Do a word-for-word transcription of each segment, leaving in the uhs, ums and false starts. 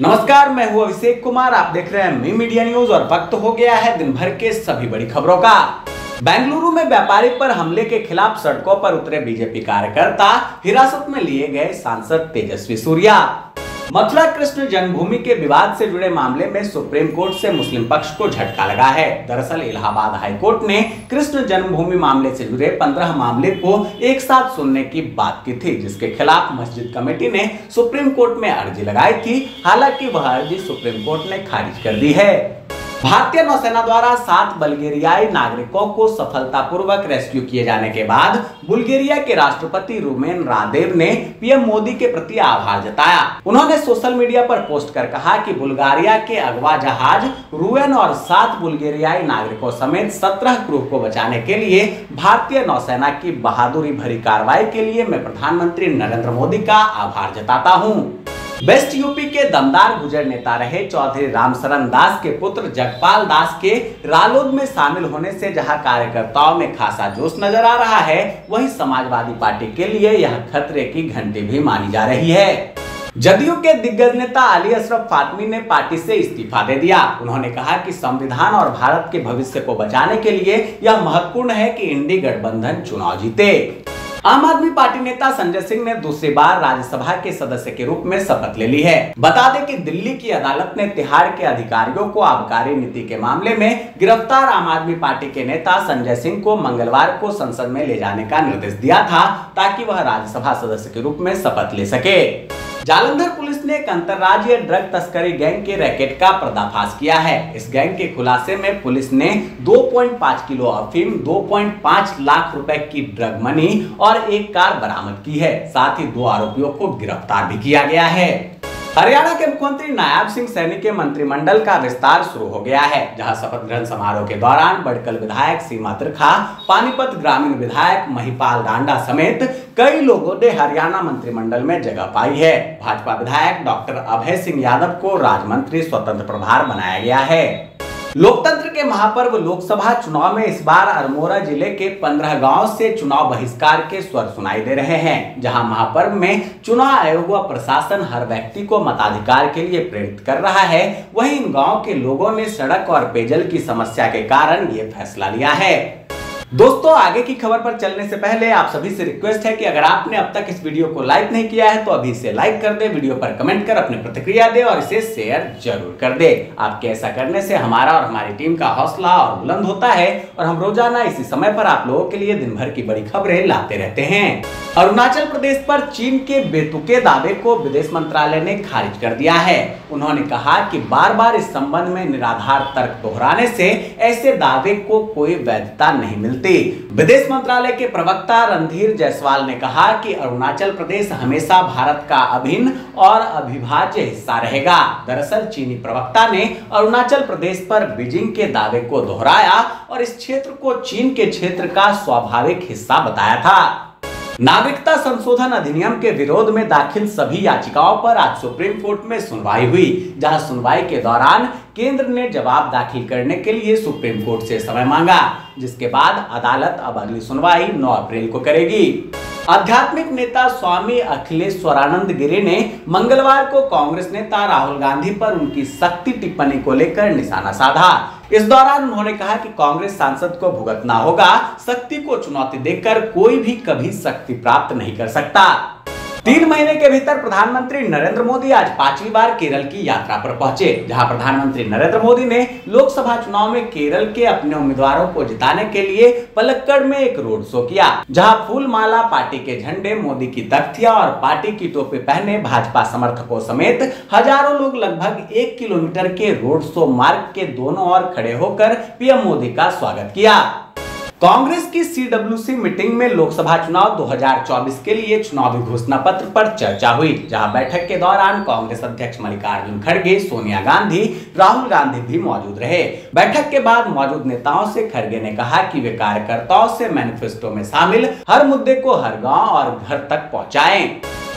नमस्कार, मैं हूं अभिषेक कुमार। आप देख रहे हैं मी मीडिया न्यूज और वक्त हो गया है दिन भर के सभी बड़ी खबरों का। बेंगलुरु में व्यापारी पर हमले के खिलाफ सड़कों पर उतरे बीजेपी कार्यकर्ता, हिरासत में लिए गए सांसद तेजस्वी सूर्या। मथुरा कृष्ण जन्मभूमि के विवाद से जुड़े मामले में सुप्रीम कोर्ट से मुस्लिम पक्ष को झटका लगा है। दरअसल इलाहाबाद हाई कोर्ट ने कृष्ण जन्मभूमि मामले से जुड़े पंद्रह मामले को एक साथ सुनने की बात की थी, जिसके खिलाफ मस्जिद कमेटी ने सुप्रीम कोर्ट में अर्जी लगाई थी। हालांकि वह अर्जी सुप्रीम कोर्ट ने खारिज कर दी है। भारतीय नौसेना द्वारा सात बुल्गारियाई नागरिकों को सफलतापूर्वक रेस्क्यू किए जाने के बाद बुल्गारिया के राष्ट्रपति रुमेन रादेव ने पीएम मोदी के प्रति आभार जताया। उन्होंने सोशल मीडिया पर पोस्ट कर कहा कि बुल्गारिया के अगवा जहाज रुमेन और सात बुल्गारियाई नागरिकों समेत सत्रह क्रू को बचाने के लिए भारतीय नौसेना की बहादुरी भरी कार्रवाई के लिए मैं प्रधानमंत्री नरेंद्र मोदी का आभार जताता हूँ। वेस्ट यूपी के दमदार गुजर नेता रहे चौधरी रामशरण दास के पुत्र जगपाल दास के रालोद में शामिल होने से जहां कार्यकर्ताओं में खासा जोश नजर आ रहा है, वहीं समाजवादी पार्टी के लिए यह खतरे की घंटी भी मानी जा रही है। जदयू के दिग्गज नेता अली अशरफ फातिमी ने पार्टी से इस्तीफा दे दिया। उन्होंने कहा कि संविधान और भारत के भविष्य को बचाने के लिए यह महत्वपूर्ण है कि इंडी गठबंधन चुनाव जीते। आम आदमी पार्टी नेता संजय सिंह ने दूसरी बार राज्यसभा के सदस्य के रूप में शपथ ले ली है। बता दें कि दिल्ली की अदालत ने तिहाड़ के अधिकारियों को आबकारी नीति के मामले में गिरफ्तार आम आदमी पार्टी के नेता संजय सिंह को मंगलवार को संसद में ले जाने का निर्देश दिया था, ताकि वह राज्यसभा सदस्य के रूप में शपथ ले सके। जालंधर पुलिस ने एक अंतर्राज्यीय ड्रग तस्करी गैंग के रैकेट का पर्दाफाश किया है। इस गैंग के खुलासे में पुलिस ने दो पॉइंट पाँच किलो अफीम, दो पॉइंट पाँच लाख रुपए की ड्रग मनी और एक कार बरामद की है। साथ ही दो आरोपियों को गिरफ्तार भी किया गया है। हरियाणा के मुख्यमंत्री नायब सिंह सैनी के मंत्रिमंडल का विस्तार शुरू हो गया है, जहां शपथ ग्रहण समारोह के दौरान बड़कल विधायक सीमा तरखा, पानीपत ग्रामीण विधायक महिपाल डांडा समेत कई लोगों ने हरियाणा मंत्रिमंडल में जगह पाई है। भाजपा विधायक डॉक्टर अभय सिंह यादव को राज्य मंत्री स्वतंत्र प्रभार बनाया गया है। लोकतंत्र के महापर्व लोकसभा चुनाव में इस बार अल्मोड़ा जिले के पंद्रह गांव से चुनाव बहिष्कार के स्वर सुनाई दे रहे हैं, जहां महापर्व में चुनाव आयोग व प्रशासन हर व्यक्ति को मताधिकार के लिए प्रेरित कर रहा है। वहीं इन गांव के लोगों ने सड़क और पेयजल की समस्या के कारण ये फैसला लिया है। दोस्तों, आगे की खबर पर चलने से पहले आप सभी से रिक्वेस्ट है कि अगर आपने अब तक इस वीडियो को लाइक नहीं किया है तो अभी इसे लाइक कर दे, वीडियो पर कमेंट कर अपनी प्रतिक्रिया दे और इसे शेयर जरूर कर दे। आपके ऐसा करने से हमारा और हमारी टीम का हौसला और बुलंद होता है और हम रोजाना इसी समय पर आप लोगों के लिए दिन भर की बड़ी खबरें लाते रहते हैं। अरुणाचल प्रदेश पर चीन के बेतुके दावे को विदेश मंत्रालय ने खारिज कर दिया है। उन्होंने कहा कि बार बार इस संबंध में निराधार तर्क दोहराने से ऐसे दावे को कोई वैधता नहीं मिलती। विदेश मंत्रालय के प्रवक्ता रणधीर जायसवाल ने कहा कि अरुणाचल प्रदेश हमेशा भारत का अभिन्न और अविभाज्य हिस्सा रहेगा। दरअसल चीनी प्रवक्ता ने अरुणाचल प्रदेश पर बीजिंग के दावे को दोहराया और इस क्षेत्र को चीन के क्षेत्र का स्वाभाविक हिस्सा बताया था। नागरिकता संशोधन अधिनियम के विरोध में दाखिल सभी याचिकाओं पर आज सुप्रीम कोर्ट में सुनवाई हुई, जहां सुनवाई के दौरान केंद्र ने जवाब दाखिल करने के लिए सुप्रीम कोर्ट से समय मांगा, जिसके बाद अदालत अब अगली सुनवाई नौ अप्रैल को करेगी। आध्यात्मिक नेता स्वामी अखिलेश्वरानंद गिरी ने मंगलवार को कांग्रेस नेता राहुल गांधी पर उनकी सख्ती टिप्पणी को लेकर निशाना साधा। इस दौरान उन्होंने कहा कि कांग्रेस सांसद को भुगतना होगा, शक्ति को चुनौती देकर कोई भी कभी शक्ति प्राप्त नहीं कर सकता। तीन महीने के भीतर प्रधानमंत्री नरेंद्र मोदी आज पांचवी बार केरल की यात्रा पर पहुंचे, जहां प्रधानमंत्री नरेंद्र मोदी ने लोकसभा चुनाव में केरल के अपने उम्मीदवारों को जिताने के लिए पलक्कड़ में एक रोड शो किया, जहां फूलमाला, पार्टी के झंडे, मोदी की तख्तियां और पार्टी की टोपी पहने भाजपा समर्थकों समेत हजारों लोग लगभग एक किलोमीटर के रोड शो मार्ग के दोनों ओर खड़े होकर पीएम मोदी का स्वागत किया। कांग्रेस की सीडब्ल्यूसी मीटिंग में लोकसभा चुनाव दो हज़ार चौबीस के लिए चुनावी घोषणा पत्र पर चर्चा हुई, जहां बैठक के दौरान कांग्रेस अध्यक्ष मल्लिकार्जुन खड़गे, सोनिया गांधी, राहुल गांधी भी मौजूद रहे। बैठक के बाद मौजूद नेताओं से खड़गे ने कहा कि वे कार्यकर्ताओं से मैनिफेस्टो में शामिल हर मुद्दे को हर गांव और घर तक पहुंचाएं।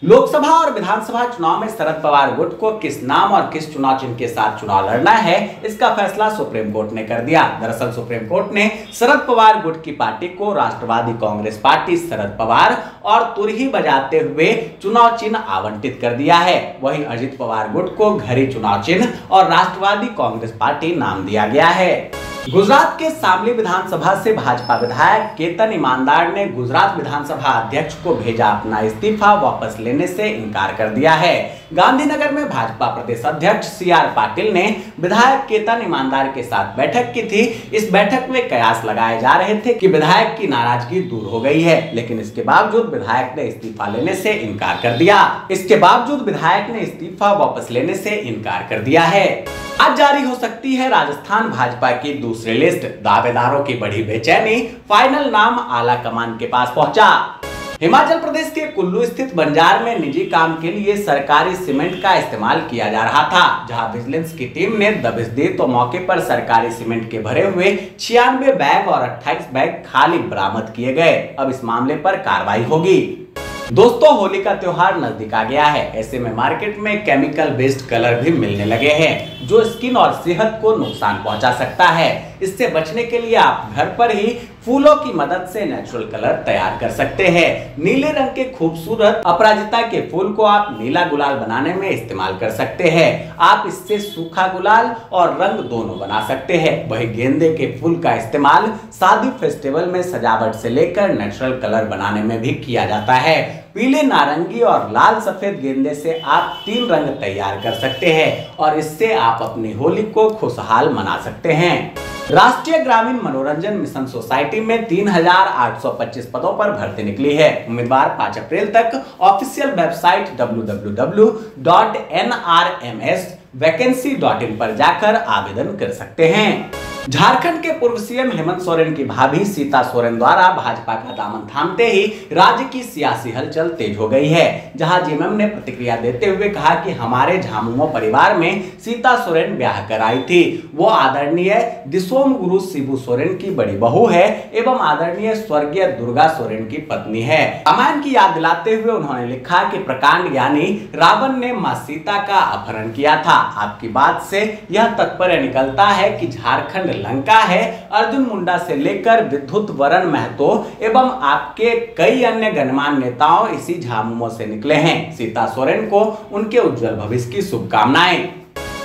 लोकसभा और विधानसभा चुनाव में शरद पवार गुट को किस नाम और किस चुनाव चिन्ह के साथ चुनाव लड़ना है, इसका फैसला सुप्रीम कोर्ट ने कर दिया। दरअसल सुप्रीम कोर्ट ने शरद पवार गुट की पार्टी को राष्ट्रवादी कांग्रेस पार्टी शरद पवार और तुरही बजाते हुए चुनाव चिन्ह आवंटित कर दिया है। वहीं अजित पवार गुट को घरी चुनाव चिन्ह और राष्ट्रवादी कांग्रेस पार्टी नाम दिया गया है। गुजरात के सामली विधानसभा से भाजपा विधायक केतन ईमानदार ने गुजरात विधानसभा अध्यक्ष को भेजा अपना इस्तीफा वापस लेने से इनकार कर दिया है। गांधीनगर में भाजपा प्रदेश अध्यक्ष सी आर पाटिल ने विधायक केतन ईमानदार के साथ बैठक की थी। इस बैठक में कयास लगाए जा रहे थे कि विधायक की नाराजगी दूर हो गई है, लेकिन इसके बावजूद विधायक ने इस्तीफा लेने से इनकार कर दिया। इसके बावजूद विधायक ने इस्तीफा वापस लेने से इनकार कर दिया है। आज जारी हो सकती है राजस्थान भाजपा की दूसरी लिस्ट, दावेदारों की बढ़ी बेचैनी, फाइनल नाम आला कमान के पास पहुंचा। हिमाचल प्रदेश के कुल्लू स्थित बंजार में निजी काम के लिए सरकारी सीमेंट का इस्तेमाल किया जा रहा था, जहां विजिलेंस की टीम ने दबिश दी तो मौके पर सरकारी सीमेंट के भरे हुए छियानवे बैग और अट्ठाईस बैग खाली बरामद किए गए। अब इस मामले पर कार्रवाई होगी। दोस्तों, होली का त्योहार नजदीक आ गया है, ऐसे में मार्केट में केमिकल बेस्ड कलर भी मिलने लगे हैं, जो स्किन और सेहत को नुकसान पहुंचा सकता है। इससे बचने के लिए आप घर पर ही फूलों की मदद से नेचुरल कलर तैयार कर सकते हैं। नीले रंग के खूबसूरत अपराजिता के फूल को आप नीला गुलाल बनाने में इस्तेमाल कर सकते हैं। आप इससे सूखा गुलाल और रंग दोनों बना सकते हैं। वही गेंदे के फूल का इस्तेमाल शादी फेस्टिवल में सजावट से लेकर नेचुरल कलर बनाने में भी किया जाता है। पीले, नारंगी और लाल सफेद गेंदे से आप तीन रंग तैयार कर सकते हैं और इससे आप अपनी होली को खुशहाल मना सकते हैं। राष्ट्रीय ग्रामीण मनोरंजन मिशन सोसाइटी में तीन हजार आठ सौ पच्चीस पदों पर भर्ती निकली है। उम्मीदवार पाँच अप्रैल तक official website W W W dot N R M S vacancy dot in पर जाकर आवेदन कर सकते हैं। झारखंड के पूर्व सीएम हेमंत सोरेन की भाभी सीता सोरेन द्वारा भाजपा का दामन थामते ही राज्य की सियासी हलचल तेज हो गई है, जहां जीएमएम ने प्रतिक्रिया देते हुए कहा कि हमारे झामुमो परिवार में सीता सोरेन ब्याह कर आई थी। वो आदरणीय दिसोम गुरु सीबू सोरेन की बड़ी बहू है एवं आदरणीय स्वर्गीय दुर्गा सोरेन की पत्नी है। रामायण की याद दिलाते हुए उन्होंने लिखा की प्रकांड यानी रावण ने माँ सीता का अपहरण किया था। आपकी बात से यह तात्पर्य निकलता है की झारखण्ड लंका है। अर्जुन मुंडा से लेकर विद्युत वरण महतो एवं आपके कई अन्य गणमान्य नेताओं इसी झामुमो से निकले हैं। सीता सोरेन को उनके उज्जवल भविष्य की शुभकामनाएं।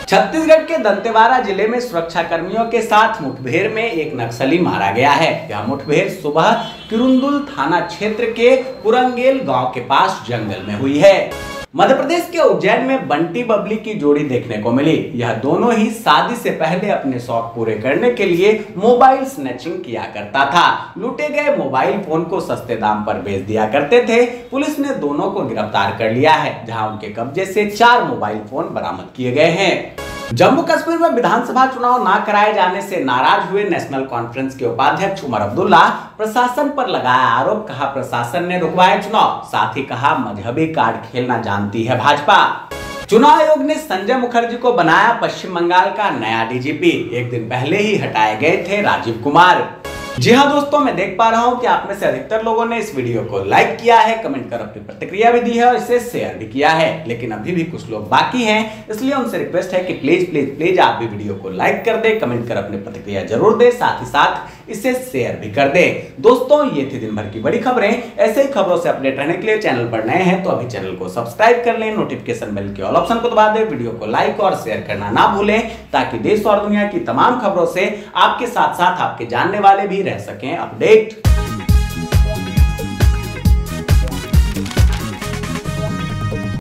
छत्तीसगढ़ के दंतेवाड़ा जिले में सुरक्षा कर्मियों के साथ मुठभेड़ में एक नक्सली मारा गया है। यह मुठभेड़ सुबह किरुंदुल थाना क्षेत्र के पुरंगेल गाँव के पास जंगल में हुई है। मध्य प्रदेश के उज्जैन में बंटी बबली की जोड़ी देखने को मिली। यह दोनों ही शादी से पहले अपने शौक पूरे करने के लिए मोबाइल स्नैचिंग किया करता था। लूटे गए मोबाइल फोन को सस्ते दाम पर बेच दिया करते थे। पुलिस ने दोनों को गिरफ्तार कर लिया है, जहां उनके कब्जे से चार मोबाइल फोन बरामद किए गए हैं। जम्मू कश्मीर में विधानसभा चुनाव ना कराए जाने से नाराज हुए नेशनल कॉन्फ्रेंस के उपाध्यक्ष उमर अब्दुल्ला प्रशासन पर लगाया आरोप। कहा प्रशासन ने रुकवाए चुनाव, साथ ही कहा मजहबी कार्ड खेलना जानती है भाजपा। चुनाव आयोग ने संजय मुखर्जी को बनाया पश्चिम बंगाल का नया डीजीपी। एक दिन पहले ही हटाए गए थे राजीव कुमार। जी हाँ दोस्तों, मैं देख पा रहा हूँ कि आप में से अधिकतर लोगों ने इस वीडियो को लाइक किया है, कमेंट कर अपनी प्रतिक्रिया भी दी है और इसे शेयर भी किया है। लेकिन अभी भी कुछ लोग बाकी हैं, इसलिए उनसे रिक्वेस्ट है कि प्लीज प्लीज प्लीज आप भी वीडियो को लाइक कर दें, कमेंट कर अपनी प्रतिक्रिया जरूर दें, साथ ही साथ इसे शेयर भी कर दें। दोस्तों, ये थी दिन भर की बड़ी खबरें। ऐसे ही खबरों से अपडेट रहने के लिए चैनल पर नए हैं तो अभी चैनल को सब्सक्राइब कर लें, नोटिफिकेशन बेल के ऑल ऑप्शन को दबा दें, वीडियो को लाइक और शेयर करना ना भूलें, ताकि देश और दुनिया की तमाम खबरों से आपके साथ साथ आपके जानने वाले भी रह सकें अपडेट।